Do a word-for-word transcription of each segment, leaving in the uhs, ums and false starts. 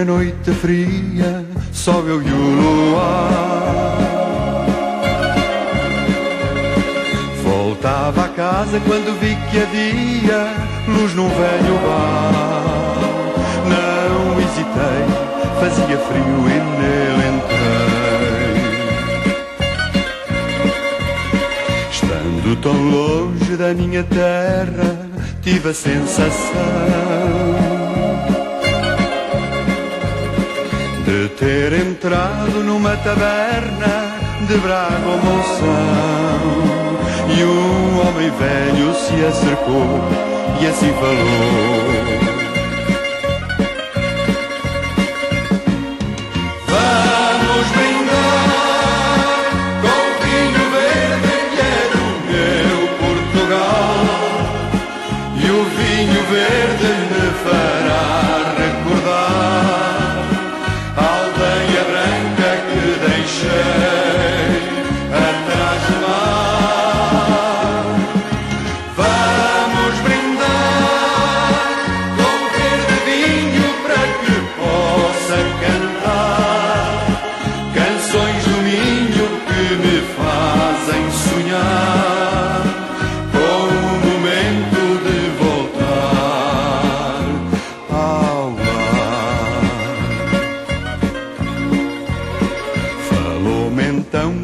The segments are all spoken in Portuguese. na noite fria, só eu e o luar. Voltava a casa quando vi que havia luz num velho bar. Não hesitei, fazia frio e nele entrei. Estando tão longe da minha terra, tive a sensação de ter entrado numa taberna de Braga ou Monção. E um homem velho se acercou e assim falou: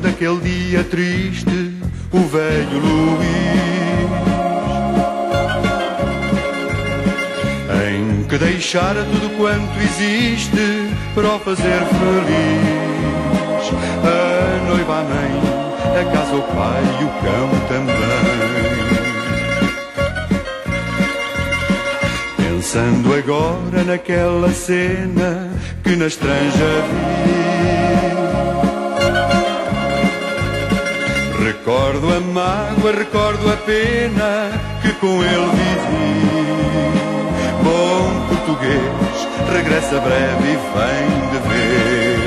aquele dia triste, o velho Luís, em que deixara tudo quanto existe para o fazer feliz. A noiva, a mãe, a casa, o pai e o cão também. Pensando agora naquela cena que na estranja vi, recordo a mágoa, recordo a pena que com ele vivi. Bom português, regressa breve e vem de vez.